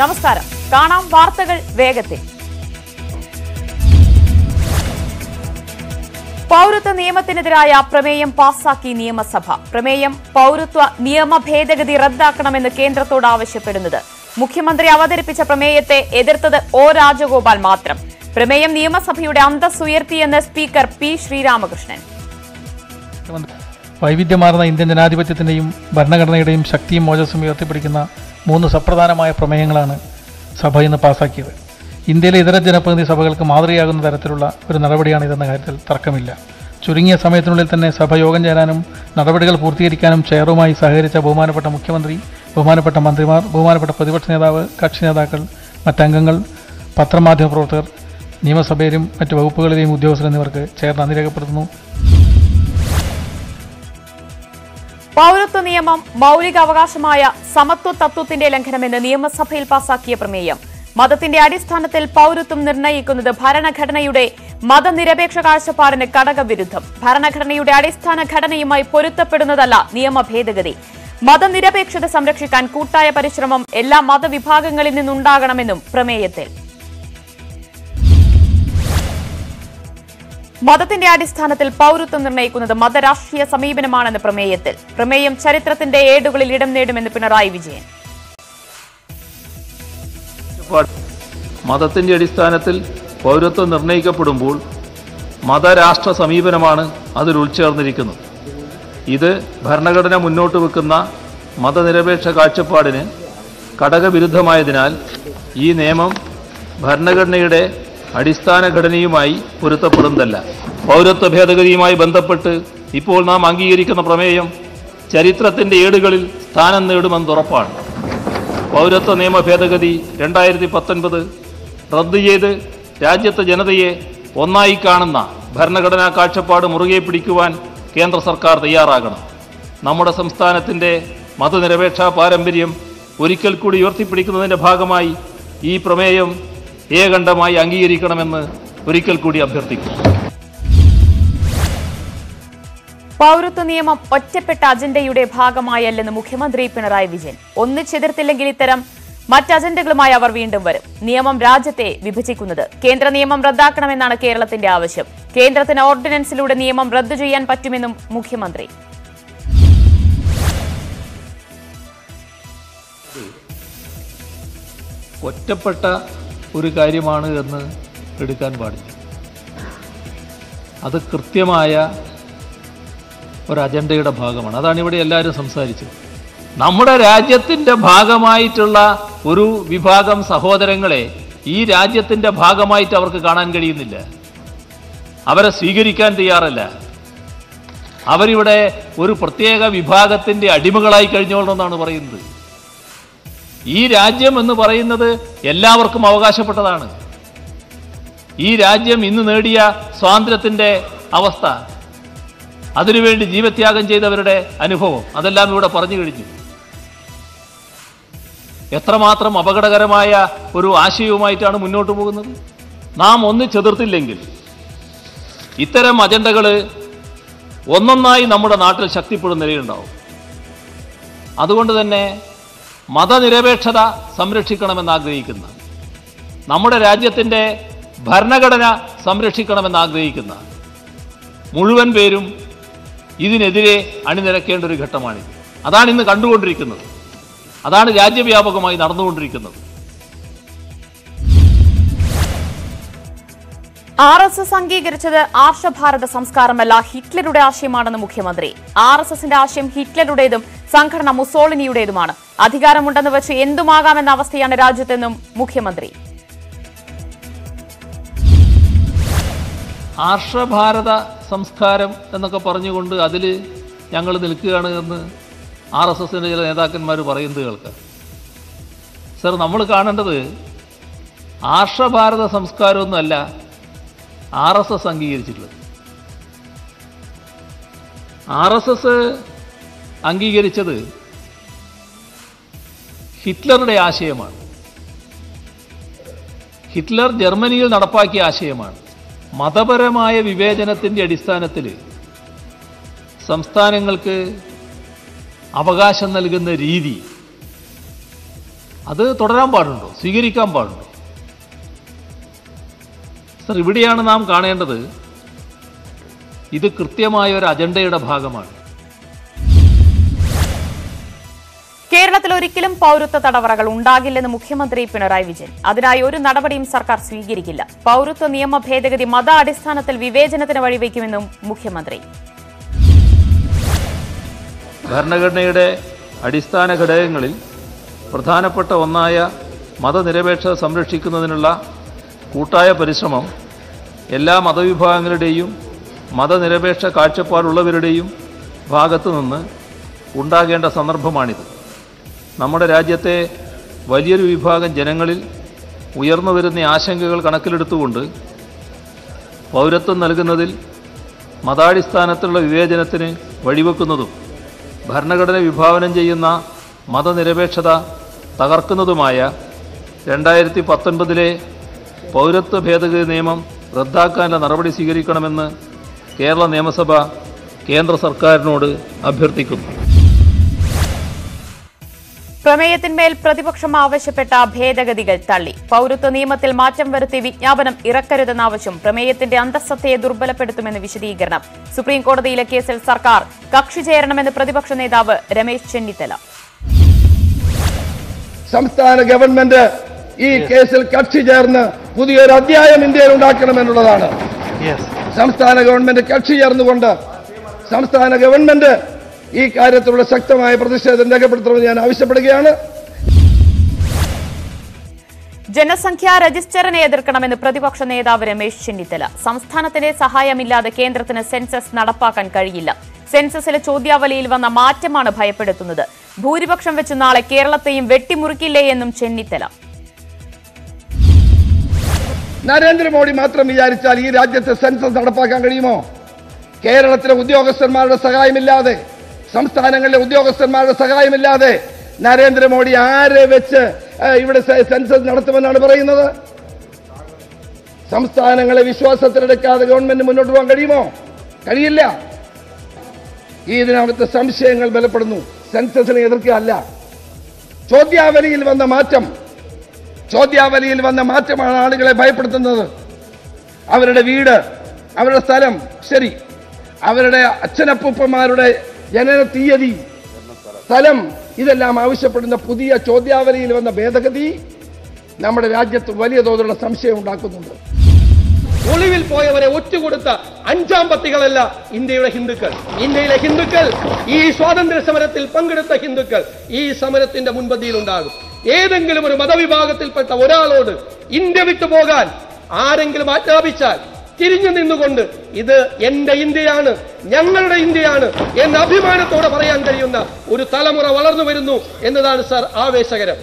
നമസ്കാരം. കാണാം വാർത്തകൾ വേഗത്തിൽ. പൗരത്വ നിയമത്തിനെതിരായ പ്രമേയം പാസാക്കി നിയമസഭ. പ്രമേയം പൌരത്വ നിയമ ഭേദഗതി റദ്ദാക്കണമെന്ന് കേന്ദ്രത്തോട് ആവശ്യപ്പെടുന്നത്. മുഖ്യമന്ത്രി അവതരിപ്പിച്ച പ്രമേയത്തെ എതിർത്തത് ഒ രാജഗോപാൽ മാത്രം. പ്രമേയം നിയമസഭയുടെ അന്തസ് ഉയർത്തിയെന്ന് സ്പീക്കർ പി ശ്രീരാമകൃഷ്ണൻ. വൈവിധ്യമാർന്ന ഇന്ത്യൻ ജനാധിപത്യത്തിന്റെയും ഭരണഘടനയുടെയും ശക്തിയും മോജസ്സും ഉയർത്തിപ്പിടിക്കുന്ന മൂന്ന് സുപ്രധാനമായ പ്രമേയങ്ങളാണ് സഭ ഇന്ന് പാസാക്കിയത്. ഇന്ത്യയിലെ ഇതര ജനപ്രതിനിധി സഭകൾക്ക് മാതൃകയാകുന്ന തരത്തിലുള്ള ഒരു നടപടിയാണിതെന്ന കാര്യത്തിൽ തർക്കമില്ല. ചുരുങ്ങിയ സമയത്തിനുള്ളിൽ തന്നെ സഭ യോഗം ചേരാനും നടപടികൾ പൂർത്തീകരിക്കാനും ചെയറുമായി സഹകരിച്ച ബഹുമാനപ്പെട്ട മുഖ്യമന്ത്രി, ബഹുമാനപ്പെട്ട മന്ത്രിമാർ, ബഹുമാനപ്പെട്ട പ്രതിപക്ഷ നേതാവ്, കക്ഷി നേതാക്കൾ, മറ്റംഗങ്ങൾ, പത്രമാധ്യമ പ്രവർത്തകർ, നിയമസഭയിലും മറ്റ് വകുപ്പുകളിലെയും ഉദ്യോഗസ്ഥർ എന്നിവർക്ക് ചെയർ നന്ദി രേഖപ്പെടുത്തുന്നു. പൌരത്വ നിയമം മൌലികാവകാശമായ സമത്വ തത്വത്തിന്റെ ലംഘനമെന്ന് നിയമസഭയിൽ പാസാക്കിയ പ്രമേയം. മതത്തിന്റെ അടിസ്ഥാനത്തിൽ പൌരത്വം നിർണയിക്കുന്നത് ഭരണഘടനയുടെ മതനിരപേക്ഷ കാഴ്ചപ്പാടിന് കടകവിരുദ്ധം. ഭരണഘടനയുടെ അടിസ്ഥാന ഘടനയുമായി പൊരുത്തപ്പെടുന്നതല്ല നിയമ ഭേദഗതി. മതനിരപേക്ഷത സംരക്ഷിക്കാൻ കൂട്ടായ പരിശ്രമം എല്ലാ മതവിഭാഗങ്ങളിൽ നിന്നുണ്ടാകണമെന്നും പ്രമേയത്തിൽ. മതത്തിന്റെ അടിസ്ഥാനത്തിൽ പൌരത്വം നിർണയിക്കുന്നത് മതരാഷ്ട്രീയ സമീപനമാണെന്ന് പ്രമേയത്തിൽ. പ്രമേയം ചരിത്രത്തിന്റെ ഏടുകളിൽ ഇടം നേടുമെന്ന് പിണറായി വിജയൻ. മതത്തിന്റെ അടിസ്ഥാനത്തിൽ പൗരത്വം നിർണയിക്കപ്പെടുമ്പോൾ മതരാഷ്ട്ര സമീപനമാണ് അതിൽ ഉൾച്ചേർന്നിരിക്കുന്നത്. ഇത് ഭരണഘടന മുന്നോട്ട് വെക്കുന്ന മതനിരപേക്ഷ കാഴ്ചപ്പാടിന് കടകവിരുദ്ധമായതിനാൽ ഈ നിയമം ഭരണഘടനയുടെ അടിസ്ഥാന ഘടനയുമായി പൊരുത്തപ്പെടുന്നതല്ല. പൗരത്വ ഭേദഗതിയുമായി ബന്ധപ്പെട്ട് ഇപ്പോൾ നാം അംഗീകരിക്കുന്ന പ്രമേയം ചരിത്രത്തിൻ്റെ ഏടുകളിൽ സ്ഥാനം നേടുമെന്ന് ഉറപ്പാണ്. പൗരത്വ നിയമ ഭേദഗതി 2019 റദ്ദ് ചെയ്ത് രാജ്യത്തെ ജനതയെ ഒന്നായി കാണുന്ന ഭരണഘടനാ കാഴ്ചപ്പാട് മുറുകെ പിടിക്കുവാൻ കേന്ദ്ര സർക്കാർ തയ്യാറാകണം. നമ്മുടെ സംസ്ഥാനത്തിൻ്റെ മതനിരപേക്ഷാ പാരമ്പര്യം ഒരിക്കൽ കൂടി ഉയർത്തിപ്പിടിക്കുന്നതിൻ്റെ ഭാഗമായി ഈ പ്രമേയം ഏകണ്ഠമായി അംഗീകരിക്കണമെന്ന് ഒരിക്കൽ കൂടി അഭ്യർത്ഥിക്കും. പൌരത്വ നിയമം ഒറ്റപ്പെട്ട അജണ്ടയുടെ ഭാഗമായല്ലെന്ന് മുഖ്യമന്ത്രി പിണറായി വിജയൻ. ഒന്നിച്ചെതിർത്തില്ലെങ്കിൽ ഇത്തരം മറ്റ് അജണ്ടകളുമായി അവർ വീണ്ടും വരും. നിയമം രാജ്യത്തെ വിഭജിക്കുന്നത്. കേന്ദ്ര നിയമം റദ്ദാക്കണമെന്നാണ് കേരളത്തിന്റെ ആവശ്യം. കേന്ദ്രത്തിന് ഓർഡിനൻസിലൂടെ നിയമം റദ്ദു ചെയ്യാൻ പറ്റുമെന്നും മുഖ്യമന്ത്രി. ഒറ്റപ്പെട്ട ഒരു കാര്യമാണ് എന്ന് എടുക്കാൻ പാടില്ല. അത് കൃത്യമായ ഒരു അജണ്ടയുടെ ഭാഗമാണ്. അതാണ് ഇവിടെ എല്ലാവരും സംസാരിച്ചത്. നമ്മുടെ രാജ്യത്തിൻ്റെ ഭാഗമായിട്ടുള്ള ഒരു വിഭാഗം സഹോദരങ്ങളെ ഈ രാജ്യത്തിൻ്റെ ഭാഗമായിട്ട് അവർക്ക് കാണാൻ കഴിയുന്നില്ല. അവരെ സ്വീകരിക്കാൻ തയ്യാറല്ല. അവരിവിടെ ഒരു പ്രത്യേക വിഭാഗത്തിൻ്റെ അടിമകളായി കഴിഞ്ഞോളണമെന്നാണ് പറയുന്നത്. ഈ രാജ്യം എന്ന് പറയുന്നത് എല്ലാവർക്കും അവകാശപ്പെട്ടതാണ്. ഈ രാജ്യം ഇന്ന് നേടിയ സ്വാതന്ത്ര്യത്തിൻ്റെ അവസ്ഥ, അതിനുവേണ്ടി ജീവത്യാഗം ചെയ്തവരുടെ അനുഭവം, അതെല്ലാം ഇവിടെ പറഞ്ഞു കഴിഞ്ഞു. എത്രമാത്രം അപകടകരമായ ഒരു ആശയവുമായിട്ടാണ് മുന്നോട്ട് പോകുന്നത്. നാം ഒന്നിച്ചെതിർത്തില്ലെങ്കിൽ ഇത്തരം അജണ്ടകൾ ഒന്നൊന്നായി നമ്മുടെ നാട്ടിൽ ശക്തിപ്പെടുന്ന നിലയുണ്ടാവും. അതുകൊണ്ട് തന്നെ മതനിരപേക്ഷത സംരക്ഷിക്കണമെന്നാഗ്രഹിക്കുന്ന, നമ്മുടെ രാജ്യത്തിൻ്റെ ഭരണഘടന സംരക്ഷിക്കണമെന്നാഗ്രഹിക്കുന്ന മുഴുവൻ പേരും ഇതിനെതിരെ അണിനിരക്കേണ്ട ഒരു ഘട്ടമാണിത്. അതാണ് ഇന്ന് കണ്ടുകൊണ്ടിരിക്കുന്നത്. അതാണ് രാജ്യവ്യാപകമായി നടന്നുകൊണ്ടിരിക്കുന്നത്. RSS അംഗീകരിച്ചത് ആർഷഭാരത സംസ്കാരമല്ല, ഹിറ്റ്ലറുടെ ആശയമാണെന്ന് മുഖ്യമന്ത്രി. RSSന്റെ ആശയം ഹിറ്റ്ലറുടേതും സംഘടന മുസോളിനിയുടേതുമാണ്. അധികാരമുണ്ടെന്ന് വെച്ച് എന്തുമാകാമെന്ന അവസ്ഥയാണ് രാജ്യത്തെന്നും മുഖ്യമന്ത്രി. ആർഷഭാരത സംസ്കാരം എന്നൊക്കെ പറഞ്ഞുകൊണ്ട് അതിൽ ഞങ്ങൾ നിൽക്കുകയാണ് എന്ന് RSSന്റെ ചില നേതാക്കന്മാർ പറയുന്നത് കേൾക്കാം. സർ, നമ്മൾ കാണേണ്ടത് ആർഷഭാരത സംസ്കാരമൊന്നുമല്ല RSS അംഗീകരിച്ചിട്ടുള്ളത്. RSS അംഗീകരിച്ചത് ഹിറ്റ്ലറുടെ ആശയമാണ്. ഹിറ്റ്ലർ ജർമ്മനിയിൽ നടപ്പാക്കിയ ആശയമാണ്. മതപരമായ വിവേചനത്തിൻ്റെ അടിസ്ഥാനത്തിൽ സംസ്ഥാനങ്ങൾക്ക് അവകാശം നൽകുന്ന രീതി അത് തുടരാൻ പാടുണ്ടോ, സ്വീകരിക്കാൻ പാടുണ്ടോ? സർ, ഇവിടെയാണ് നാം കാണേണ്ടത്, ഇത് കൃത്യമായ ഒരു അജണ്ടയുടെ ഭാഗമാണ്. കേരളത്തിൽ ഒരിക്കലും പൌരത്വ തടവറകൾ ഉണ്ടാകില്ലെന്ന് മുഖ്യമന്ത്രി പിണറായി വിജയൻ. അതിനായി ഒരു നടപടിയും സർക്കാർ സ്വീകരിക്കില്ല. പൌരത്വ നിയമ ഭേദഗതി മത അടിസ്ഥാനത്തിൽ വിവേചനത്തിന് വഴിവെക്കുമെന്നും മുഖ്യമന്ത്രി. ഭരണഘടനയുടെ അടിസ്ഥാന ഘടകങ്ങളിൽ പ്രധാനപ്പെട്ട ഒന്നായ മതനിരപേക്ഷത സംരക്ഷിക്കുന്നതിനുള്ള കൂട്ടായ പരിശ്രമം എല്ലാ മതവിഭാഗങ്ങളുടെയും മതനിരപേക്ഷ കാഴ്ചപ്പാടുള്ളവരുടെയും ഭാഗത്തുനിന്ന് ഉണ്ടാകേണ്ട സന്ദർഭമാണിത്. നമ്മുടെ രാജ്യത്തെ വലിയൊരു വിഭാഗം ജനങ്ങളിൽ ഉയർന്നു വരുന്ന ആശങ്കകൾ കണക്കിലെടുത്തുകൊണ്ട് പൗരത്വം നൽകുന്നതിൽ മതാടിസ്ഥാനത്തിലുള്ള വിവേചനത്തിന് വഴിവെക്കുന്നതും ഭരണഘടന വിഭാവനം ചെയ്യുന്ന മതനിരപേക്ഷത തകർക്കുന്നതുമായ 2019 പൗരത്വ ഭേദഗതി നിയമം റദ്ദാക്കാനുള്ള നടപടി സ്വീകരിക്കണമെന്ന് കേരള നിയമസഭ കേന്ദ്ര സർക്കാരിനോട് അഭ്യർത്ഥിക്കുന്നു. പ്രമേയത്തിന്മേൽ പ്രതിപക്ഷം ആവശ്യപ്പെട്ട ഭേദഗതികൾ തള്ളി. പൌരത്വ നിയമത്തിൽ മാറ്റം വരുത്തി വിജ്ഞാപനം ഇറക്കരുതെന്ന ആവശ്യം പ്രമേയത്തിന്റെ അന്തസ്സത്തയെ ദുർബലപ്പെടുത്തുമെന്ന് വിശദീകരണം. സുപ്രീംകോടതിയിലെ കേസിൽ സർക്കാർ കക്ഷി ചേരണമെന്ന് പ്രതിപക്ഷ നേതാവ് രമേശ് ചെന്നിത്തല. സംസ്ഥാന ഗവൺമെന്റ് ഈ കേസിൽ കക്ഷി ചേർന്ന് പുതിയൊരു അധ്യായം ഇന്ത്യയിൽ ഉണ്ടാക്കണമെന്നുള്ളതാണ്. സംസ്ഥാന ഗവൺമെന്റ് കക്ഷി ചേർന്നുകൊണ്ട് സംസ്ഥാന ഗവൺമെന്റ് ഈ കാര്യത്തിലുള്ള ശക്തമായ പ്രതിഷേധം രേഖപ്പെടുത്തണമെന്ന് ഞാൻ ആവശ്യപ്പെടുകയാണ്. ജനസംഖ്യാ രജിസ്റ്ററിനെ എതിർക്കണമെന്ന് പ്രതിപക്ഷ നേതാവ് രമേശ് ചെന്നിത്തല. സംസ്ഥാനത്തിന്റെ സഹായമില്ലാതെ കേന്ദ്രത്തിന് സെൻസസ് നടപ്പാക്കാൻ കഴിയില്ല. സെൻസസിലെ ചോദ്യാവലിയിൽ വന്ന മാറ്റമാണ് ഭയപ്പെടുത്തുന്നത്. ഭൂരിപക്ഷം വെച്ച് നാളെ കേരളത്തെയും വെട്ടിമുറിക്കില്ലേ എന്നും ചെന്നിത്തല. നരേന്ദ്രമോദി മാത്രം വിചാരിച്ചാൽ ഈ രാജ്യത്തെ സെൻസസ് നടപ്പാക്കാൻ കഴിയുമോ? കേരളത്തിലെ ഉദ്യോഗസ്ഥന്മാരുടെ സഹായമില്ലാതെ, സംസ്ഥാനങ്ങളിലെ ഉദ്യോഗസ്ഥന്മാരുടെ സഹായമില്ലാതെ നരേന്ദ്രമോദി ആരെ വെച്ച് ഇവിടെ സെൻസസ് നടത്തുമെന്നാണ് പറയുന്നത്? സംസ്ഥാനങ്ങളെ വിശ്വാസത്തിലെടുക്കാതെ ഗവൺമെന്റ് മുന്നോട്ട് പോകാൻ കഴിയുമോ? കഴിയില്ല. ഇതിനകത്തെ സംശയങ്ങൾ ബലപ്പെടുന്നു. സെൻസസിനെ എതിർക്കുകയല്ല, ചോദ്യാവലിയിൽ വന്ന മാറ്റമാണ് ആളുകളെ ഭയപ്പെടുത്തുന്നത്. അവരുടെ വീട്, അവരുടെ സ്ഥലം, ശരി, അവരുടെ അച്ഛനപ്പൂപ്പന്മാരുടെ ജനന തീയതി, സ്ഥലം, ഇതെല്ലാം ആവശ്യപ്പെടുന്ന പുതിയ ചോദ്യാവലിയിൽ വന്ന ഭേദഗതി നമ്മുടെ രാജ്യത്ത് വലിയ തോതിലുള്ള സംശയം ഉണ്ടാക്കുന്നുണ്ട്. ഒളിവിൽ പോയവരെ ഒറ്റുകൊടുത്ത അഞ്ചാമ്പത്തികളല്ല ഇന്ത്യയുടെ ഹിന്ദുക്കൾ. ഇന്ത്യയിലെ ഹിന്ദുക്കൾ, ഈ സ്വാതന്ത്ര്യ സമരത്തിൽ പങ്കെടുത്ത ഹിന്ദുക്കൾ ഈ സമരത്തിന്റെ മുൻപന്തിയിൽ ഉണ്ടാകും. ഏതെങ്കിലും ഒരു മതവിഭാഗത്തിൽപ്പെട്ട ഒരാളോട് ഇന്ത്യ വിട്ടുപോകാൻ ആരെങ്കിലും ആജ്ഞാപിച്ചാൽ തിരിഞ്ഞു നിന്നുകൊണ്ട് ഇത് എന്റെ ഇന്ത്യയാണ്, ഞങ്ങളുടെ ഇന്ത്യയാണ് എന്ന അഭിമാനത്തോടെ പറയാൻ കഴിയുന്ന ഒരു തലമുറ വളർന്നു വരുന്നു എന്നതാണ് സാർ ആവേശകരം.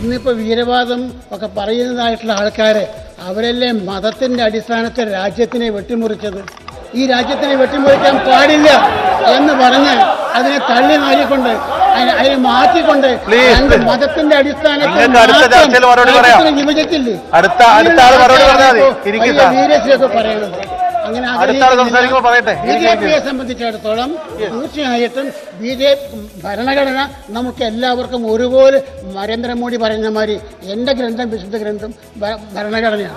ഇന്നിപ്പോ വീരവാദം ഒക്കെ പറയുന്നതായിട്ടുള്ള ആൾക്കാരെ, അവരെല്ലാം മതത്തിന്റെ അടിസ്ഥാനത്തിൽ രാജ്യത്തിനെ വെട്ടിമുറിച്ചത്. ഈ രാജ്യത്തിനെ വെട്ടിമുറിക്കാൻ പാടില്ല എന്ന് പറഞ്ഞ് അതിനെ തള്ളി മാറ്റിക്കൊണ്ട്, അതിനെ മാറ്റിക്കൊണ്ട് മതത്തിന്റെ അടിസ്ഥാനത്തിൽ വിഭജിച്ചില്ലേ വീരശ്രീയൊക്കെ പറയുന്നത്. അങ്ങനെ ബി ജെ പിയെ സംബന്ധിച്ചിടത്തോളം തീർച്ചയായിട്ടും ഭരണഘടന നമുക്ക് എല്ലാവർക്കും ഒരുപോലെ. നരേന്ദ്രമോദി പറയുന്ന മാതിരി എൻ്റെ ഗ്രന്ഥം, വിശുദ്ധ ഗ്രന്ഥം ഭരണഘടനയാണ്.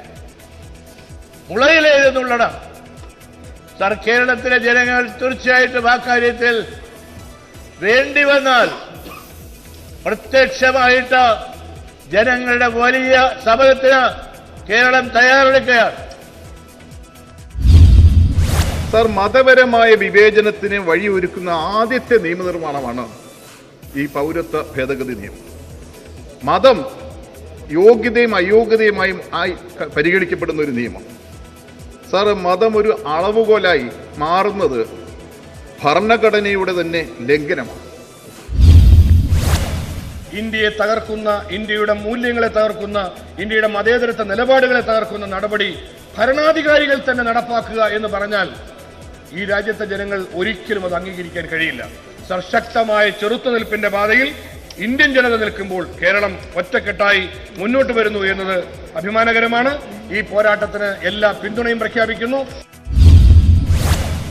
മുളയിലെഴുതുന്നുള്ളണം സാർ. കേരളത്തിലെ ജനങ്ങൾ തീർച്ചയായിട്ടും ആ കാര്യത്തിൽ വേണ്ടി വന്നാൽ പ്രത്യക്ഷമായിട്ട് ജനങ്ങളുടെ വലിയ സമരത്തിന് കേരളം തയ്യാറെടുക്കുകയാണ്. സാർ, മതപരമായ വിവേചനത്തിന് വഴിയൊരുക്കുന്ന ആദ്യത്തെ നിയമനിർമ്മാണമാണ് ഈ പൗരത്വ ഭേദഗതി നിയമം. മതം യോഗ്യതയും അയോഗ്യതയുമായും ആയി പരിഗണിക്കപ്പെടുന്ന ഒരു നിയമം. സാർ, മതം ഒരു അളവുകോലായി മാറുന്നത് ഭരണഘടനയുടെ തന്നെ ലംഘനമാണ്. India Tagarkuna, India Mulinga Tarkuna, India Madera Nelabada Tarkuna Nadabadi, Paranadi Garigal and Nadapaka in the Baranal, E Rajata General Urikil Madangi Karila, Sir Shaktamai, Churutan Pindabadil, Indian General Kimball, Kerala, Patakatai, Muno to Vernu, Abhimana Garamana, E Poratana, Ella Pindunim Prakabikino.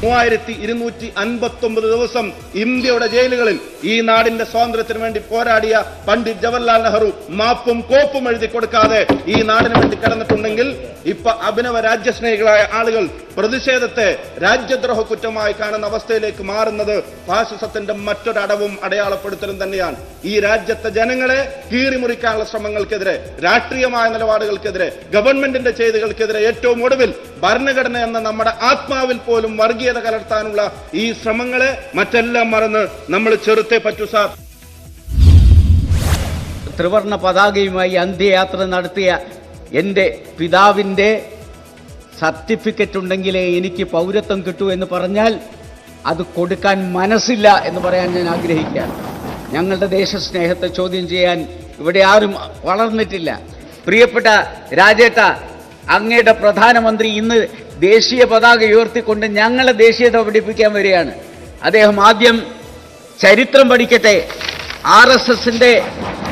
Moireti, Irinuti, Unbatumbulusum, India or Jailagal, E. Nad in the Sondra Tremendi Poradia, Pandit Jawaharlal Nehru, Mapum Kopum at the Kodakade, E. Nad in the Karanakundangil, Ipa Abinava Rajas Negla, Aligal, Pradeshate, Rajadraho Kutama, Kana Navastele, Kumar, another, Passes at the Matur Adavum, Adayala Purtan Dandian, E. Rajata Janangale, Kirimurikala Samangal Kedre, Ratriama and the Vadigal Kedre, Government in the Chedigal Kedre, Eto Modavil, Barnagarna and the Namada Atma will Polum Margi. The Kalatanula is Samangale, Matella Marana, number Churte Patusa Trevor Napadagi, my Yandi Atra Nartia, Yende, Pidavinde, certificate Tundangile, Iniki Pauratankutu in the Paranal, Adu Kodakan Manasilla in the Paranan Agrihia, Yangal Desas Nehata Chodinji and Vadiarum Valanitilla, Priapata, Rajeta, Angeda Pradhana Mandri in the Desia Padaga Yorti Kunda Yangala Desia of Dipika Mariana Adeham Adiam Charitram Badikate RSS in the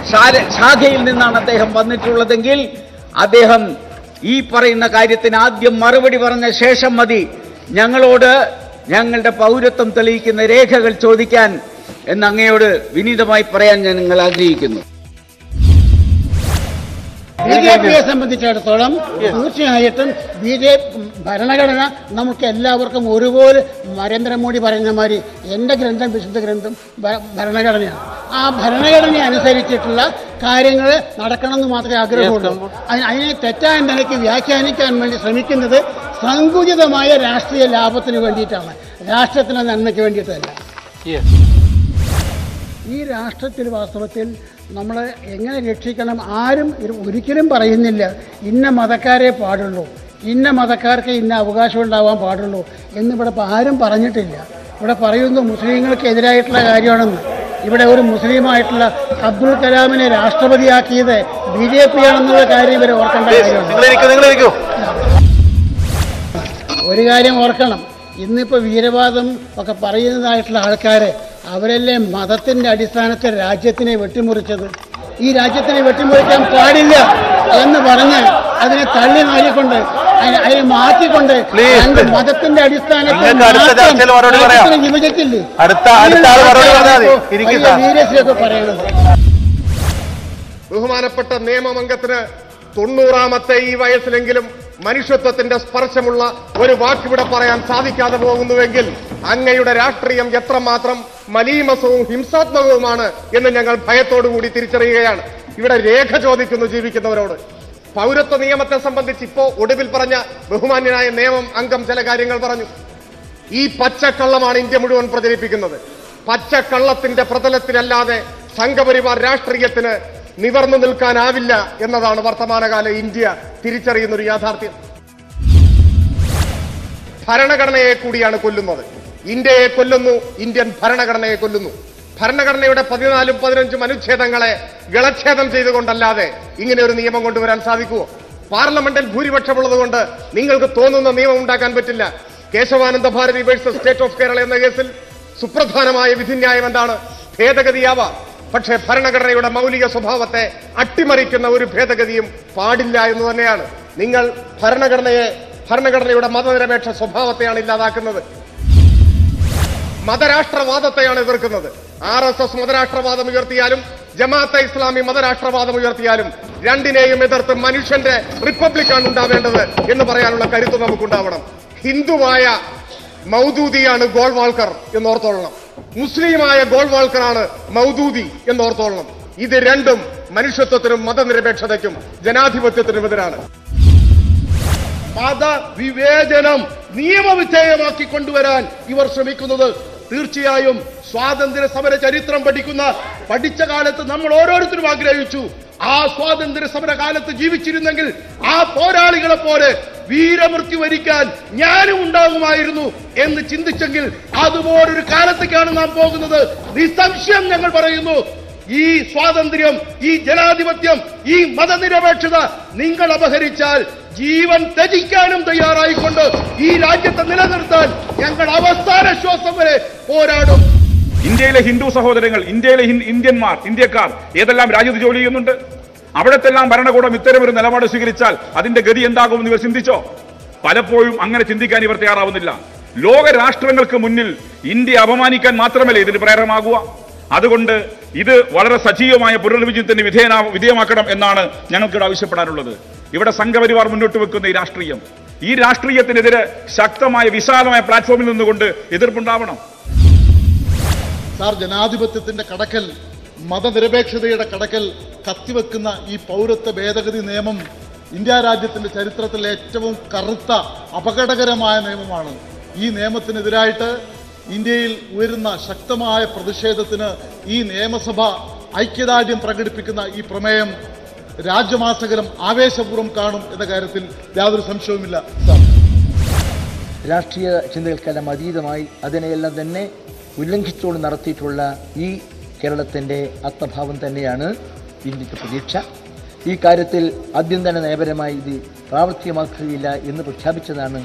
Shagil Nana Deham Banitula Dangil Adeham Ipara in the Kaidatin Adiam Maravadi Varana Shesham Madi Yangal order Yangal the Paudatam Talik in the Rekagal Chodikan and Nangeoda Vinidamai Parayan and Galagrikin. BJP സംബന്ധിച്ചിടത്തോളം തീർച്ചയായിട്ടും BJP ഭരണഘടന നമുക്ക് എല്ലാവർക്കും ഒരുപോലെ നരേന്ദ്രമോദി പറഞ്ഞ മാതിരി എൻ്റെ ഗ്രന്ഥം വിശുദ്ധ ഗ്രന്ഥം ഭരണഘടനയാണ് ആ ഭരണഘടന അനുസരിച്ചിട്ടുള്ള കാര്യങ്ങൾ നടക്കണമെന്ന് മാത്രമേ ആഗ്രഹമുള്ളൂ അതിനെ തെറ്റായ നിലയ്ക്ക് വ്യാഖ്യാനിക്കാൻ വേണ്ടി ശ്രമിക്കുന്നത് സങ്കുചിതമായ രാഷ്ട്രീയ ലാഭത്തിന് വേണ്ടിയിട്ടാണ് രാഷ്ട്രത്തിൻ്റെ നന്മയ്ക്ക് വേണ്ടിയിട്ടല്ല ഈ രാഷ്ട്രത്തിൽ വാസ്തവത്തിൽ നമ്മൾ എങ്ങനെ രക്ഷിക്കണം ആരും ഒരിക്കലും പറയുന്നില്ല ഇന്ന മതക്കാരെ പാടുള്ളൂ ഇന്ന മതക്കാർക്ക് ഇന്ന അവകാശം ഉണ്ടാവാൻ പാടുള്ളൂ എന്നിവിടെ ആരും പറഞ്ഞിട്ടില്ല ഇവിടെ പറയുന്നത് മുസ്ലിങ്ങൾക്ക് എതിരായിട്ടുള്ള കാര്യമാണെന്ന് ഇവിടെ ഒരു മുസ്ലിമായിട്ടുള്ള അബ്ദുൽ കലാമിനെ രാഷ്ട്രപതിയാക്കിയത് ബി ജെ പി ആണെന്നുള്ള കാര്യം ഇവർ ഓർക്കേണ്ട കാര്യമാണ് ഒരു കാര്യം ഓർക്കണം ഇന്നിപ്പോൾ വീരവാദം ഒക്കെ പറയുന്നതായിട്ടുള്ള ആൾക്കാരെ അവരെല്ലാം മതത്തിന്റെ അടിസ്ഥാനത്തിൽ രാജ്യത്തിനെ വെട്ടിമുറിച്ചത് ഈ രാജ്യത്തിനെ വെട്ടിമുറിക്കാൻ പാടില്ല എന്ന് പറഞ്ഞ് അതിനെ തള്ളി മാറ്റിക്കൊണ്ട് അതിനെ മാറ്റിക്കൊണ്ട് മതത്തിന്റെ അടിസ്ഥാനത്തിൽ വിഭജിക്കില്ലേ വീരശ്രീയൊക്കെ പറയുന്നത് ബഹുമാനപ്പെട്ട നിയമമംഗത്തിന് 90ാമത്തെ ഈ വയസ്സിലെങ്കിലും മനുഷ്യത്വത്തിന്റെ സ്പർശമുള്ള ഒരു വാക്ക് ഇവിടെ പറയാൻ സാധിക്കാതെ പോകുന്നുവെങ്കിൽ അങ്ങയുടെ രാഷ്ട്രീയം എത്രമാത്രം മലീമസവും ഹിംസാത്മകവുമാണ് എന്ന് ഞങ്ങൾ ഭയത്തോടു കൂടി തിരിച്ചറിയുകയാണ് ഇവിടെ രേഖ ചോദിക്കുന്നു ജീവിക്കുന്നവരോട് പൗരത്വ നിയമത്തെ സംബന്ധിച്ച് ഇപ്പോൾ ഒടുവിൽ പറഞ്ഞ ബഹുമാന്യനായ നിയമം അംഗം ചില കാര്യങ്ങൾ പറഞ്ഞു ഈ പച്ചക്കള്ളമാണ് ഇന്ത്യ മുഴുവൻ പ്രചരിപ്പിക്കുന്നത് പച്ചക്കള്ളത്തിന്റെ പ്രതലത്തിലല്ലാതെ സംഘപരിവാർ രാഷ്ട്രീയത്തിന് നിവർന്നു നിൽക്കാനാവില്ല എന്നതാണ് വർത്തമാനകാല ഇന്ത്യ തിരിച്ചറിയുന്ന ഒരു യാഥാർത്ഥ്യം ഭരണഘടനയെ കൂടിയാണ് കൊല്ലുന്നത് ഇന്ത്യയെ കൊല്ലുന്നു ഇന്ത്യൻ ഭരണഘടനയെ കൊല്ലുന്നു ഭരണഘടനയുടെ 14-15 അനുച്ഛേദങ്ങളെ ഗളച്ഛേദം ചെയ്തുകൊണ്ടല്ലാതെ ഇങ്ങനെ ഒരു നിയമം കൊണ്ടുവരാൻ സാധിക്കുമോ പാർലമെന്റിൽ ഭൂരിപക്ഷമുള്ളതുകൊണ്ട് നിങ്ങൾക്ക് തോന്നുന്ന നിയമം ഉണ്ടാക്കാൻ പറ്റില്ല Kesavananda Bharati versus state of Kerala എന്ന കേസിൽ സുപ്രധാനമായ വിധിന്യായം എന്താണ് ഭേദഗതിയാവാം പക്ഷേ ഭരണഘടനയുടെ മൗലിക സ്വഭാവത്തെ അട്ടിമറിക്കുന്ന ഒരു ഭേദഗതിയും പാടില്ല എന്ന് തന്നെയാണ് നിങ്ങൾ ഭരണഘടനയുടെ മതനിരപേക്ഷ സ്വഭാവത്തെയാണ് ഇല്ലാതാക്കുന്നത് മതരാഷ്ട്രവാദത്തെയാണ് എതിർക്കുന്നത് ആർഎസ്എസ് മതരാഷ്ട്രവാദം ഉയർത്തിയാലും ജമാഅത്തെ ഇസ്ലാമി മതരാഷ്ട്രവാദം ഉയർത്തിയാലും രണ്ടിനെയും എതിർത്ത് മനുഷ്യന്റെ റിപ്പബ്ലിക്കാണ് ഉണ്ടാവേണ്ടത് എന്ന് പറയാനുള്ള കരുത്ത് നമുക്കുണ്ടാവണം ഹിന്ദുവായ മൗദൂദിയാണ് ഗോൾവാൾക്കർ എന്നോർത്തോളണം മുസ്ലിമായ ഗോൾവാൾക്കറാണ് മൗദൂദി എന്നോർത്തോളണം ഇത് രണ്ടും മനുഷ്യത്വത്തിനും മതനിരപേക്ഷതയ്ക്കും ജനാധിപത്യത്തിനും എതിരാണ് മതവിവേചനം നിയമവിധേയമാക്കി കൊണ്ടുവരാൻ ഇവർ ശ്രമിക്കുന്നത് തീർച്ചയായും സ്വാതന്ത്ര്യ സമര ചരിത്രം പഠിച്ച കാലത്ത് നമ്മൾ ഓരോരുത്തരും ആഗ്രഹിച്ചു ആ സ്വാതന്ത്ര്യ സമര കാലത്ത് ജീവിച്ചിരുന്നെങ്കിൽ ആ പോരാളികളെ പോലെ വീരമൃത്യു വരിക്കാൻ ഞാനും ഉണ്ടാകുമായിരുന്നു എന്ന് ചിന്തിച്ചെങ്കിൽ അതുപോലൊരു കാലത്തേക്കാണ് നാം പോകുന്നത് നിസ്സംശയം ഞങ്ങൾ പറയുന്നു E. Swadandrium, E. Janadivatium, E. Madanirabachada, Ningal Abaharichal, Jeevan Tajikanum, the Yarai Kondo, E. Rajat and Nilatan, Yankan Avastara Shosavare, Poradum. India Hindu Sahodangal, India Indian Mart, India car, Yedalam Raja Joli Yunda, Abatelam Baranagoda Miteram and Alamada Sigirichal, I think the Gadi and Dagum Sindicho, Palapo, Angana Sindika Niver Tiara Vandilla, Loga Rastrangal Kamunil, India Abamani can Matramele, the Paramagua, Adagunda, either Walara Sachi, my Puruvitan Vitena, Vidya Makadam and Nana, Yanaka Vishapanadu. If a Sangavari or Mundu to the Rastrium, E. Rastria Shakta, my Visa, my platform in the Gunda, either Pundavana. Janadibat in the Katakal, Mother Rebecca, the Katakal, Kativakuna, E. Power of the Bedagari Namum, India Rajat in the Charitra, the Letum, Karta, Apakatagarama Namamana, E. Namath in the writer, India Virna, Shaktama, Pradeshatina, E. Namasaba, Aikeda in Pragadipikana, E. Promeum, Rajamasagram, Avesapurum Karnum, the Garatin, the other Samshomila. Last year, Chindel Kalamadi, the Mai, Adenella, the Ne. വിലംഘിച്ചുകൊണ്ട് നടത്തിയിട്ടുള്ള ഈ കേരളത്തിന്റെ ആത്മഭാവം തന്നെയാണ് ഇന്ത്യക്ക് പ്രതീക്ഷ ഈ കാര്യത്തിൽ ആദ്യം തന്നെ നയപരമായി ഇത് പ്രാവർത്തികമാക്കില്ല എന്ന് പ്രഖ്യാപിച്ചതാണ്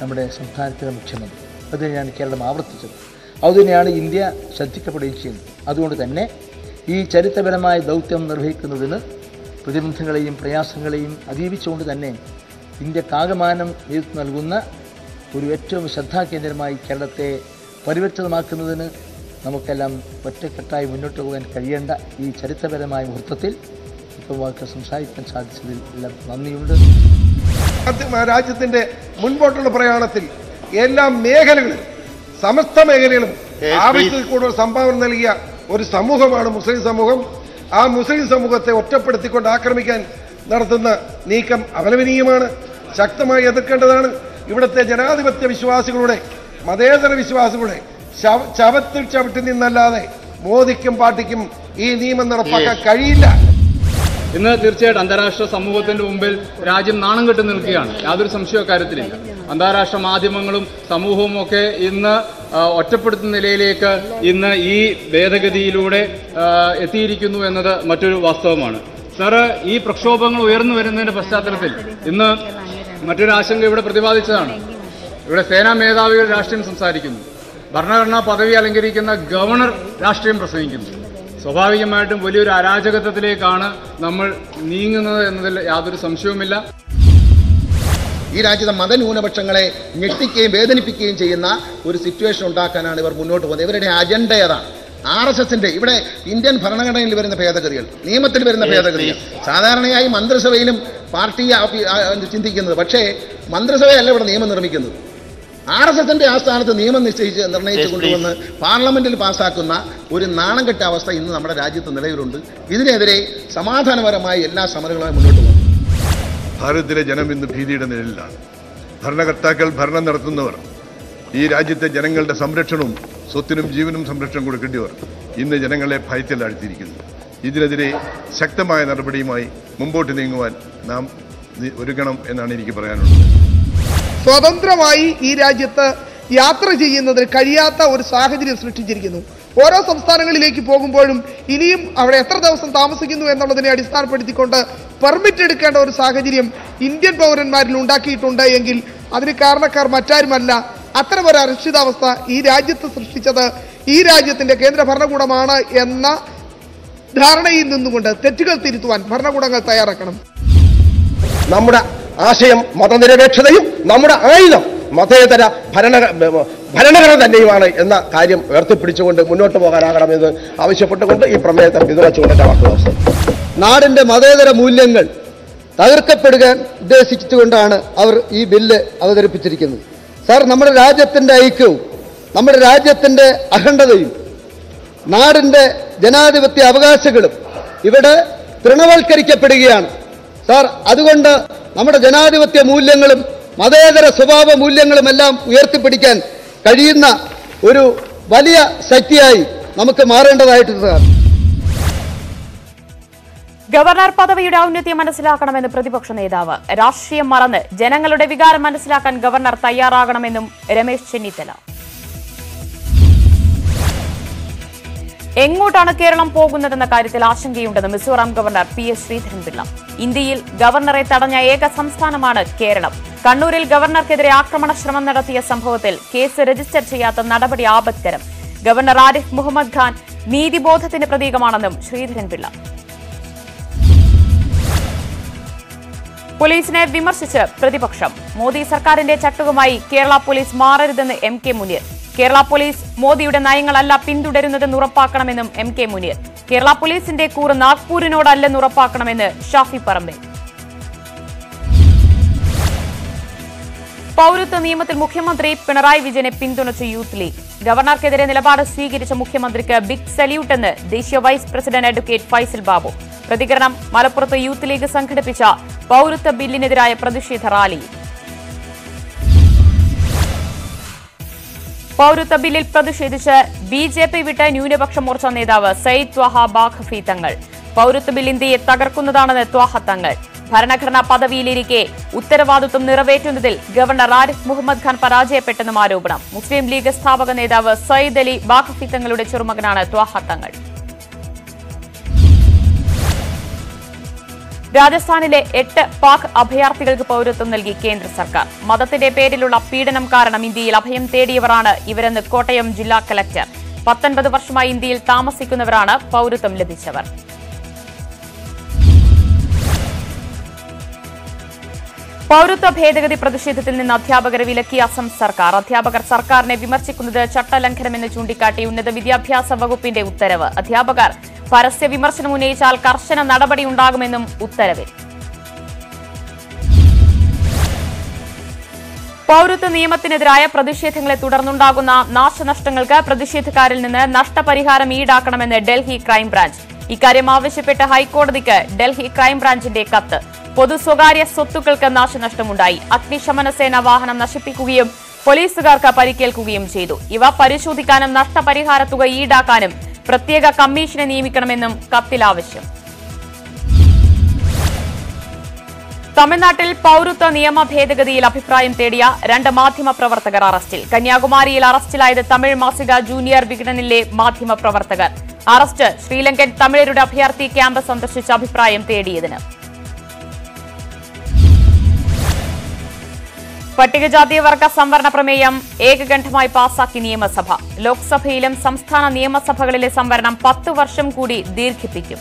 നമ്മുടെ സംസ്ഥാനത്തെ മുഖ്യമന്ത്രി അതിനെയാണ് കേരളം ആവർത്തിച്ചത് അതുതന്നെയാണ് ഇന്ത്യ ശ്രദ്ധിക്കപ്പെടുകയും ചെയ്യുന്നത് അതുകൊണ്ട് തന്നെ ഈ ചരിത്രപരമായ ദൗത്യം നിർവഹിക്കുന്നതിന് പ്രതിബന്ധങ്ങളെയും പ്രയാസങ്ങളെയും അതിജീവിച്ചുകൊണ്ട് തന്നെ ഇന്ത്യക്കാകമാനം നേതൃത്വം നൽകുന്ന ഒരു ഏറ്റവും ശ്രദ്ധാകേന്ദ്രമായി കേരളത്തെ പരിവർത്തനമാക്കുന്നതിന് നമുക്കെല്ലാം ഒറ്റക്കെട്ടായി മുന്നോട്ട് പോകാൻ കഴിയേണ്ട ഈ ചരിത്രപരമായ മുഹൂർത്തത്തിൽ ഇപ്പോൾ വാക്ക് സംസാരിക്കാൻ സാധിച്ചതിൽ നന്ദിയുണ്ട്. രാജ്യത്തിന്റെ മുൻപോട്ടുള്ള പ്രയാണത്തിൽ എല്ലാ മേഖലകളിലും സമസ്ത മേഖലകളും ആവശ്യത്തിൽ കൂടുതൽ സംഭാവന നൽകിയ ഒരു സമൂഹമാണ് മുസ്ലിം സമൂഹം. ആ മുസ്ലിം സമൂഹത്തെ ഒറ്റപ്പെടുത്തിക്കൊണ്ട് ആക്രമിക്കാൻ നടത്തുന്ന നീക്കം അപലപനീയമാണ്, ശക്തമായി എതിർക്കേണ്ടതാണ്. ഇവിടുത്തെ ജനാധിപത്യ വിശ്വാസികളുടെ മതേതര വിശ്വാസികളുടെ ചവത്തിൽ ചവിട്ടി നിന്നല്ലാതെ മോദിക്കും പാർട്ടിക്കും ഈ നിയമം നടപ്പാക്കാൻ കഴിയില്ല. ഇന്ന് തീർച്ചയായിട്ടും അന്താരാഷ്ട്ര സമൂഹത്തിന്റെ മുമ്പിൽ രാജ്യം നാണം കെട്ട് നിൽക്കുകയാണ്, യാതൊരു സംശയ കാര്യത്തിലില്ല. അന്താരാഷ്ട്ര മാധ്യമങ്ങളും സമൂഹവും ഒക്കെ ഇന്ന് ഒറ്റപ്പെടുത്തുന്ന നിലയിലേക്ക് ഇന്ന് ഈ ഭേദഗതിയിലൂടെ എത്തിയിരിക്കുന്നു എന്നത് മറ്റൊരു വാസ്തവമാണ്. സാറ്, ഈ പ്രക്ഷോഭങ്ങൾ ഉയർന്നു വരുന്നതിന്റെ പശ്ചാത്തലത്തിൽ ഇന്ന് മറ്റൊരു ആശങ്ക ഇവിടെ പ്രതിപാദിച്ചതാണ്. ഇവിടെ സേനാ മേധാവികൾ രാഷ്ട്രീയം സംസാരിക്കുന്നു, ഭരണഘടനാ പദവി അലങ്കരിക്കുന്ന ഗവർണർ രാഷ്ട്രീയം പ്രസംഗിക്കുന്നു. സ്വാഭാവികമായിട്ടും വലിയൊരു അരാജകത്വത്തിലേക്കാണ് നമ്മൾ നീങ്ങുന്നത് എന്നതിൽ യാതൊരു സംശയവുമില്ല. ഈ രാജ്യത്തെ മതന്യൂനപക്ഷങ്ങളെ ഞെട്ടിക്കുകയും വേദനിപ്പിക്കുകയും ചെയ്യുന്ന ഒരു സിറ്റുവേഷൻ ഉണ്ടാക്കാനാണ് ഇവർ മുന്നോട്ട് പോകുന്നത്. ഇവരുടെ അജണ്ട ഏതാണ്? RSSന്റെ ഇവിടെ ഇന്ത്യൻ ഭരണഘടനയിൽ വരുന്ന ഭേദഗതികൾ, നിയമത്തിൽ വരുന്ന ഭേദഗതികൾ സാധാരണയായി മന്ത്രിസഭയിലും പാർട്ടി ചിന്തിക്കുന്നത്. പക്ഷേ മന്ത്രിസഭയല്ല ഇവിടെ നിയമം നിർമ്മിക്കുന്നത്. RSSന്റെ ആസ്ഥാനത്ത് നിയമം നിർണയിച്ചു കൊണ്ടുവന്ന് പാർലമെന്റിൽ പാസ്സാക്കുന്ന ഒരു നാണം കെട്ട അവസ്ഥ ഇന്ന് നമ്മുടെ രാജ്യത്ത് നിലവിലുണ്ട്. ഇതിനെതിരെ സമാധാനപരമായി എല്ലാ സമരങ്ങളുമായി മുന്നോട്ട് പോകും. ഭാരതത്തിലെ ജനം ഇന്ന് ഭീതിയുടെ നിഴലിലാണ്. ഭരണകർത്താക്കൾ, ഭരണം നടത്തുന്നവർ ഈ രാജ്യത്തെ ജനങ്ങളുടെ സംരക്ഷണവും സ്വത്തിനും ജീവനും സംരക്ഷണം കൊടുക്കേണ്ടിയവർ ഇന്ന് ജനങ്ങളെ ഭയത്തിലാഴ്ത്തിയിരിക്കുന്നു. ഇതിനെതിരെ ശക്തമായ നടപടിയുമായി മുമ്പോട്ട് നീങ്ങുവാൻ നാം ഒരുക്കണം എന്നാണ് എനിക്ക് പറയാനുള്ളത്. സ്വതന്ത്രമായി ഈ രാജ്യത്ത് യാത്ര ചെയ്യുന്നതിന് കഴിയാത്ത ഒരു സാഹചര്യം സൃഷ്ടിച്ചിരിക്കുന്നു. ഓരോ സംസ്ഥാനങ്ങളിലേക്ക് പോകുമ്പോഴും ഇനിയും അവിടെ എത്ര ദിവസം താമസിക്കുന്നു എന്നുള്ളതിനെ അടിസ്ഥാനപ്പെടുത്തിക്കൊണ്ട് പെർമിറ്റ് എടുക്കേണ്ട ഒരു സാഹചര്യം ഇന്ത്യൻ പൗരന്മാരിൽ ഉണ്ടാക്കിയിട്ടുണ്ട് എങ്കിൽ അതിന് കാരണക്കാർ മറ്റാരുമല്ല, അത്തരമൊരു അനിശ്ചിതാവസ്ഥ ഈ രാജ്യത്ത് സൃഷ്ടിച്ചത് ഈ രാജ്യത്തിൻ്റെ കേന്ദ്ര ഭരണകൂടമാണ് എന്ന ധാരണയിൽ നിന്നുകൊണ്ട് തെറ്റുകൾ തിരുത്തുവാൻ ഭരണകൂടങ്ങൾ തയ്യാറാക്കണം. നമ്മുടെ ആശയം മതനിരപേക്ഷതയും നമ്മുടെ ആയുധം മതേതര ഭരണഘടന തന്നെയുമാണ് എന്ന കാര്യം ഉയർത്തിപ്പിടിച്ചുകൊണ്ട് മുന്നോട്ട് പോകാനാകണമെന്ന് ആവശ്യപ്പെട്ടുകൊണ്ട് ഈ പ്രമേയത്തെ പിന്തുണച്ചുകൊണ്ട് വാക്കുവാസം. നാടിൻ്റെ മതേതര മൂല്യങ്ങൾ തകർക്കപ്പെടുക ഉദ്ദേശിച്ചുകൊണ്ടാണ് അവർ ഈ ബില്ല് അവതരിപ്പിച്ചിരിക്കുന്നത്. സാർ, നമ്മുടെ രാജ്യത്തിൻ്റെ ഐക്യവും നമ്മുടെ രാജ്യത്തിൻ്റെ അഖണ്ഡതയും നാടിൻ്റെ ജനാധിപത്യ അവകാശങ്ങളും ഇവിടെ തൃണവൽക്കരിക്കപ്പെടുകയാണ്. സാർ, അതുകൊണ്ട് നമ്മുടെ ജനാധിപത്യ മൂല്യങ്ങളും മതേതര സ്വഭാവ മൂല്യങ്ങളുമെല്ലാം ഉയർത്തിപ്പിടിക്കാൻ കഴിയുന്ന ഒരു വലിയ ശക്തിയായി നമുക്ക് മാറേണ്ടതായിട്ടുണ്ട്. സാർ, ഗവർണർ പദവിയുടെ ഔന്നത്യം മനസ്സിലാക്കണമെന്ന് പ്രതിപക്ഷ നേതാവ്. രാഷ്ട്രീയം മറന്ന് ജനങ്ങളുടെ വികാരം മനസ്സിലാക്കാൻ ഗവർണർ തയ്യാറാകണമെന്നും രമേശ് ചെന്നിത്തല. എങ്ങോട്ടാണ് കേരളം പോകുന്നതെന്ന കാര്യത്തിൽ ആശങ്കയുണ്ടെന്ന് Mizoram governor P S Sreedharan Pillai. ഇന്ത്യയിൽ ഗവർണറെ തടഞ്ഞ ഏക സംസ്ഥാനമാണ് കേരളം. കണ്ണൂരിൽ ഗവർണർക്കെതിരെ ആക്രമണ ശ്രമം നടത്തിയ സംഭവത്തിൽ കേസ് രജിസ്റ്റർ ചെയ്യാത്ത നടപടി ആപത്കരം. ഗവർണർ ആരിഫ് മുഹമ്മദ് ഖാൻ നീതിബോധത്തിന്റെ പ്രതീകമാണെന്നും ശ്രീധരൻ പിള്ള. പോലീസിനെ വിമർശിച്ച് പ്രതിപക്ഷം. മോദി സർക്കാരിന്റെ ചട്ടുകമായി കേരള പോലീസ് മാറരുതെന്ന് M K Muneer. Kerala police മോദിയുടെ നയങ്ങളല്ല പിന്തുടരുന്നതെന്ന് ഉറപ്പാക്കണമെന്നും എം കെ മുനീർ. കേരള പോലീസിന്റെ കൂറ് നാഗ്പൂരിനോടല്ലെന്ന് ഉറപ്പാക്കണമെന്ന് ഷാഫി പറമ്പിൽ. പൌരത്വ നിയമത്തിൽ മുഖ്യമന്ത്രി പിണറായി വിജയനെ പിന്തുണച്ച് യൂത്ത് ലീഗ്. ഗവർണർക്കെതിരെ നിലപാട് സ്വീകരിച്ച മുഖ്യമന്ത്രിക്ക് ബിഗ് സല്യൂട്ടെന്ന് ദേശീയ vice president advocate Faisal Babu. പ്രതികരണം മലപ്പുറത്ത് യൂത്ത് ലീഗ് സംഘടിപ്പിച്ച പൌരത്വ ബില്ലിനെതിരായ പ്രതിഷേധ റാലി. പൌരത്വ ബില്ലിൽ പ്രതിഷേധിച്ച് ബിജെപി വിട്ട ന്യൂനപക്ഷ മോർച്ച നേതാവ് സയ്യിദ് ത്വാഹ ബാഖഫി തങ്ങൾ. പൌരത്വ ബിൽ ഇന്ത്യയെ തകർക്കുന്നതാണെന്ന് ത്വാഹ തങ്ങൾ. ഭരണഘടനാ പദവിയിലിരിക്കെ ഉത്തരവാദിത്വം നിറവേറ്റുന്നതിൽ ഗവർണർ ആരിഫ് മുഹമ്മദ് ഖാൻ പരാജയപ്പെട്ടെന്നും ആരോപണം. മുസ്ലിം ലീഗ് സ്ഥാപക നേതാവ് സയ്യിദ് അലി ബാഖഫി തങ്ങളുടെ ചെറുമകനാണ് ത്വാഹ തങ്ങൾ. രാജസ്ഥാനിലെ 8 പാക് അഭയാർത്ഥികൾക്ക് പൌരത്വം നൽകി കേന്ദ്ര സർക്കാർ. മതത്തിന്റെ പേരിലുള്ള പീഡനം കാരണം ഇന്ത്യയിൽ അഭയം തേടിയവരാണ് ഇവരെന്ന് കോട്ടയം ജില്ലാ കളക്ടർ. 19 വർഷമായി ഇന്ത്യയിൽ താമസിക്കുന്നവരാണ് പൌരത്വം ലഭിച്ചവർ. പൌരത്വ ഭേദഗതി പ്രതിഷേധത്തിൽ നിന്ന് അധ്യാപകരെ വിലക്കിയ അസം സർക്കാർ. അധ്യാപകർ സർക്കാരിനെ വിമർശിക്കുന്നത് ചട്ടലംഘനമെന്ന് ചൂണ്ടിക്കാട്ടി ഉന്നത വിദ്യാഭ്യാസ വകുപ്പിന്റെ ഉത്തരവ്. അധ്യാപകർ പരസ്യ വിമർശനം ഉന്നയിച്ചാൽ കർശന നടപടിയുണ്ടാകുമെന്നും ഉത്തരവിൽ. പൌരത്വ നിയമത്തിനെതിരായ പ്രതിഷേധങ്ങളെ തുടർന്നുണ്ടാകുന്ന നാശനഷ്ടങ്ങൾക്ക് പ്രതിഷേധക്കാരിൽ നിന്ന് നഷ്ടപരിഹാരം ഈടാക്കണമെന്ന് ഡൽഹി ക്രൈംബ്രാഞ്ച്. ഇക്കാര്യം ആവശ്യപ്പെട്ട് ഹൈക്കോടതിക്ക് ഡൽഹി ക്രൈംബ്രാഞ്ചിന്റെ കത്ത്. പൊതു സ്വകാര്യ സ്വത്തുക്കൾക്ക് നാശനഷ്ടമുണ്ടായി. അഗ്നിശമന സേന വാഹനം നശിപ്പിക്കുകയും പോലീസുകാർക്ക് പരിക്കേൽക്കുകയും ചെയ്തു. ഇവ പരിശോധിക്കാനും നഷ്ടപരിഹാര തുക ഈടാക്കാനും പ്രത്യേക കമ്മീഷനെ നിയമിക്കണമെന്നും കത്തിലാവശ്യം. തമിഴ്നാട്ടിൽ പൌരത്വ നിയമ ഭേദഗതിയിൽ അഭിപ്രായം തേടിയ 2 മാധ്യമപ്രവർത്തകർ അറസ്റ്റിൽ. കന്യാകുമാരിയിൽ അറസ്റ്റിലായത് തമിഴ് മാസിക ജൂനിയർ വികടനിലെ മാധ്യമപ്രവർത്തകർ. അറസ്റ്റ് ശ്രീലങ്കൻ തമിഴരുടെ അഭയാർത്ഥി ക്യാമ്പ് സന്ദർശിച്ച് അഭിപ്രായം തേടിയതിന്. പട്ടികജാതിവർഗ സംവരണ പ്രമേയം ഏകകണ്ഠമായി പാസാക്കി നിയമസഭ. ലോക്സഭയിലും സംസ്ഥാന നിയമസഭകളിലെ സംവരണം 10 വർഷം കൂടി ദീർഘിപ്പിക്കും.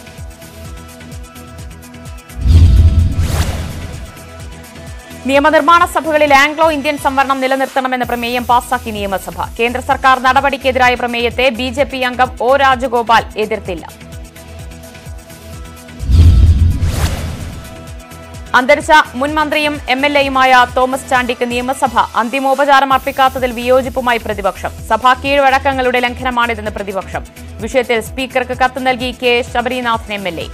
നിയമനിർമ്മാണ സഭകളിൽ ആംഗ്ലോ ഇന്ത്യൻ സംവരണം നിലനിർത്തണമെന്ന പ്രമേയം പാസാക്കി നിയമസഭ. കേന്ദ്ര സർക്കാർ നടപടിക്കെതിരായ പ്രമേയത്തെ ബിജെപി അംഗം ഒ രാജഗോപാൽ എതിർത്തില്ല. അന്തരിച്ച മുൻ മന്ത്രിയും എംഎൽഎയുമായ തോമസ് ചാണ്ടിക്ക് നിയമസഭ അന്തിമോപചാരം അർപ്പിക്കാത്തതിൽ വിയോജിപ്പുമായി പ്രതിപക്ഷം. സഭാ കീഴ്വഴക്കങ്ങളുടെ ലംഘനമാണിതെന്ന് പ്രതിപക്ഷം. വിഷയത്തിൽ സ്പീക്കർക്ക് കത്ത് നൽകി കെ ശബരീനാഥൻ എംഎൽഎ.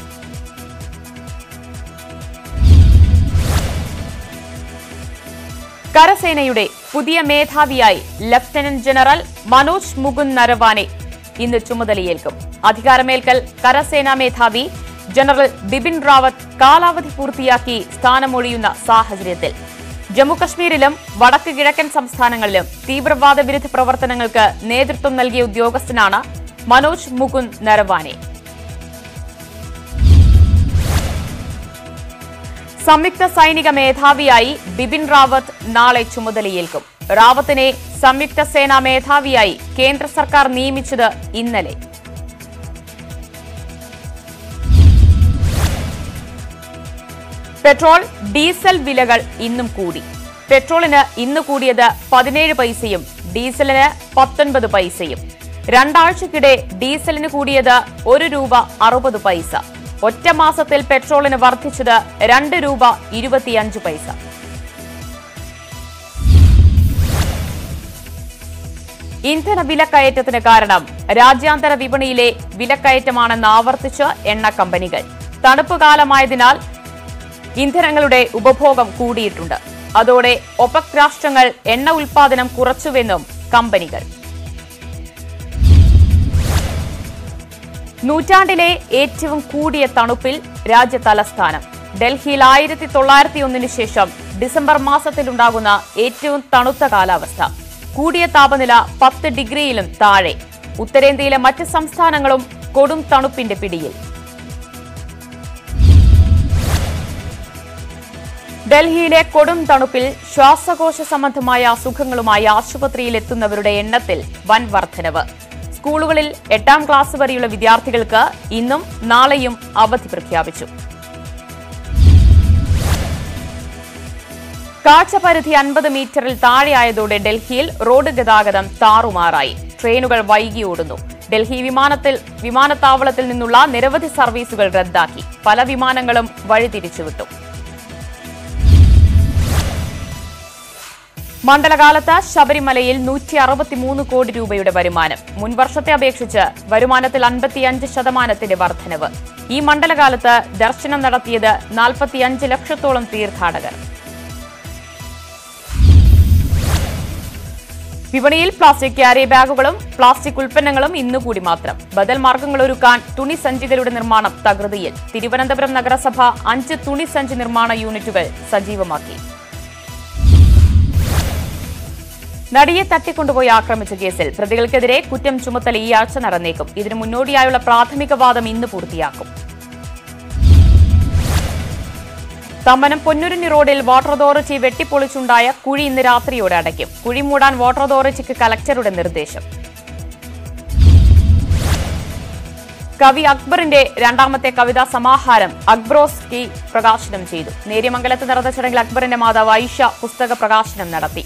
കരസേനയുടെ പുതിയ മേധാവിയായി ലഫ്റ്റനന്റ് ജനറൽ മനോജ് മുകുന്ദ് നരവാനെ ഇന്ന് ചുമതലയേൽക്കും. അധികാരമേൽക്കൽ കരസേനാ മേധാവി ജനറൽ ബിപിൻ റാവത്ത് കാലാവധി പൂർത്തിയാക്കി സ്ഥാനമൊഴിയുന്ന സാഹചര്യത്തിൽ ജമ്മുകശ്മീരിലും വടക്ക് കിഴക്കൻ സംസ്ഥാനങ്ങളിലും തീവ്രവാദ വിരുദ്ധ പ്രവർത്തനങ്ങൾക്ക് നേതൃത്വം നൽകിയ ഉദ്യോഗസ്ഥനാണ് മനോജ് മുകുന്ദ് നരവാനെ. സംയുക്ത സൈനിക മേധാവിയായി ബിപിൻ റാവത്ത് നാളെ ചുമതലയേൽക്കും. റാവത്തിനെ സംയുക്ത സേനാ മേധാവിയായി കേന്ദ്ര സർക്കാർ നിയമിച്ചത് ഇന്നലെ. പെട്രോൾ ഡീസൽ വിലകൾ ഇന്നും കൂടി. പെട്രോളിന് ഇന്ന് കൂടിയത് 17 പൈസയും ഡീസലിന് 19 പൈസയും. രണ്ടാഴ്ചക്കിടെ ഡീസലിന് കൂടിയത് 1.60 രൂപ. ഒറ്റ മാസത്തിൽ പെട്രോളിന് വർദ്ധിച്ചത് 2.25 രൂപ. ഇന്ധന വിലക്കയറ്റത്തിന് കാരണം രാജ്യാന്തര വിപണിയിലെ വിലക്കയറ്റമാണെന്ന് ആവർത്തിച്ച് എണ്ണ കമ്പനികൾ. തണുപ്പ് കാലമായതിനാൽ ഇന്ധനങ്ങളുടെ ഉപഭോഗം കൂടിയിട്ടുണ്ട്. അതോടെ ഒപെക് രാഷ്ട്രങ്ങൾ എണ്ണ ഉൽപ്പാദനം കുറച്ചുവെന്നും കമ്പനികൾ. നൂറ്റാണ്ടിലെ ഏറ്റവും കൂടിയ തണുപ്പിൽ രാജ്യതലസ്ഥാനം. ഡൽഹിയിൽ 1901 ശേഷം ഡിസംബർ മാസത്തിലുണ്ടാകുന്ന ഏറ്റവും തണുത്ത കാലാവസ്ഥ. കൂടിയ താപനില 10 ഡിഗ്രിയിലും താഴെ. ഉത്തരേന്ത്യയിലെ മറ്റ് സംസ്ഥാനങ്ങളും കൊടും തണുപ്പിന്റെ പിടിയിൽ. ഡൽഹിയിലെ കൊടും തണുപ്പിൽ ശ്വാസകോശ സംബന്ധമായ അസുഖങ്ങളുമായി ആശുപത്രിയിലെത്തുന്നവരുടെ എണ്ണത്തിൽ വൻ വർധനവ്. സ്കൂളുകളിൽ 8ാം ക്ലാസ് വരെയുള്ള വിദ്യാർത്ഥികൾക്ക് ഇന്നും നാളെയും അവധി പ്രഖ്യാപിച്ചു. കാഴ്ചപരിധി 50 മീറ്ററിൽ താഴെയായതോടെ ഡൽഹിയിൽ റോഡ് ഗതാഗതം താറുമാറായി. ട്രെയിനുകൾ വൈകിയോടുന്നു. ഡൽഹി വിമാനത്താവളത്തിൽ നിന്നുള്ള നിരവധി സർവീസുകൾ റദ്ദാക്കി. പല വിമാനങ്ങളും വഴിതിരിച്ചുവിട്ടു. മണ്ഡലകാലത്ത് ശബരിമലയിൽ 163 കോടി രൂപയുടെ വരുമാനം. മുൻവർഷത്തെ അപേക്ഷിച്ച് വരുമാനത്തിൽ 55% വർധനവ്. ഈ മണ്ഡലകാലത്ത് ദർശനം നടത്തിയത് 45 ലക്ഷത്തോളം തീർത്ഥാടകർ. വിപണിയിൽ പ്ലാസ്റ്റിക് ക്യാരി ബാഗുകളും പ്ലാസ്റ്റിക് ഉൽപ്പന്നങ്ങളും ഇന്നുകൂടി മാത്രം. ബദൽ മാർഗങ്ങളൊരുക്കാൻ തുണി സഞ്ചികളുടെ നിർമ്മാണം തകൃതിയിൽ. തിരുവനന്തപുരം നഗരസഭ 5 തുണി സഞ്ചി നിർമ്മാണ യൂണിറ്റുകൾ സജീവമാക്കി. നടിയെ തട്ടിക്കൊണ്ടുപോയി ആക്രമിച്ച കേസിൽ പ്രതികൾക്കെതിരെ കുറ്റം ചുമത്തൽ ഈ ആഴ്ച നടന്നേക്കും. ഇതിനു മുന്നോടിയായുള്ള പ്രാഥമിക വാദം ഇന്ന് പൂർത്തിയാക്കും. തമ്മനം പൊന്നുരുന്നി റോഡിൽ വാട്ടർ അതോറിറ്റി വെട്ടിപ്പൊളിച്ചുണ്ടായ കുഴി ഇന്ന് രാത്രിയോടെ അടയ്ക്കും. കുഴി മൂടാൻ വാട്ടർ അതോറിറ്റിക്ക് കളക്ടറുടെ നിർദ്ദേശം. കവി അക്ബറിന്റെ 2ാമത്തെ കവിതാ സമാഹാരം അക്ബറോസ്കി പ്രകാശനം ചെയ്തു. നേര്യമംഗലത്ത് നടന്ന ചടങ്ങിൽ അക്ബറിന്റെ മാതാവ് ഐഷ പുസ്തക പ്രകാശനം നടത്തി.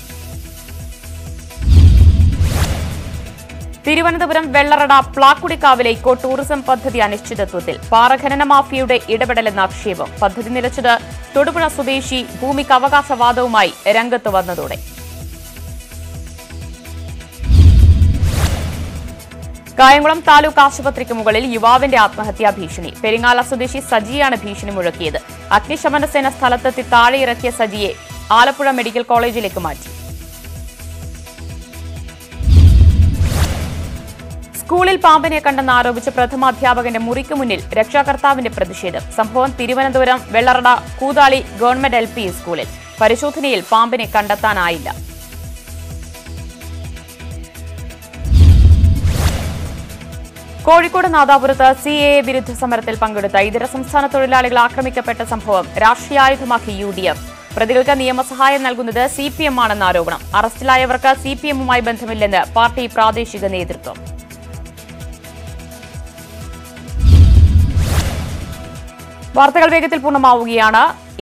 തിരുവനന്തപുരം വെള്ളറട പ്ലാക്കുടിക്കാവിലെ ഇക്കോ ടൂറിസം പദ്ധതി അനിശ്ചിതത്വത്തിൽ. പാറഖനന മാഫിയയുടെ ഇടപെടലെന്ന ആക്ഷേപം. പദ്ധതി നിലച്ചത് തൊടുപുഴ സ്വദേശി ഭൂമിക്ക് അവകാശവാദവുമായി രംഗത്ത് വന്നതോടെ. കായംകുളം താലൂക്ക് ആശുപത്രിക്ക് മുകളിൽ യുവാവിന്റെ ആത്മഹത്യാ ഭീഷണി. പെരിങ്ങാല സ്വദേശി സജിയാണ് ഭീഷണി മുഴക്കിയത്. അഗ്നിശമനസേന സ്ഥലത്തെത്തി താഴെയിറക്കിയ സജിയെ ആലപ്പുഴ മെഡിക്കൽ കോളേജിലേക്ക് മാറ്റി. സ്കൂളിൽ പാമ്പിനെ കണ്ടെന്ന് ആരോപിച്ച് പ്രഥമാധ്യാപകന്റെ മുറിക്ക് മുന്നിൽ രക്ഷാകർത്താവിന്റെ പ്രതിഷേധം. സംഭവം Thiruvananthapuram Vellarada Koothali government L P സ്കൂളിൽ. പരിശോധനയിൽ പാമ്പിനെ കണ്ടെത്താനായില്ല. കോഴിക്കോട് നാദാപുരത്ത് CAA വിരുദ്ധ സമരത്തിൽ പങ്കെടുത്ത ഇതര സംസ്ഥാന തൊഴിലാളികൾ ആക്രമിക്കപ്പെട്ട സംഭവം രാഷ്ട്രീയായുധമാക്കി UDF. പ്രതികൾക്ക് നിയമസഹായം നൽകുന്നത് CPM ആണെന്ന ആരോപണം. അറസ്റ്റിലായവർക്ക് CPMമായി ബന്ധമില്ലെന്ന് പാർട്ടി പ്രാദേശിക നേതൃത്വം. വാർത്തകൾ വേഗത്തിൽ പൂർണ്ണമാവുകയാണ്.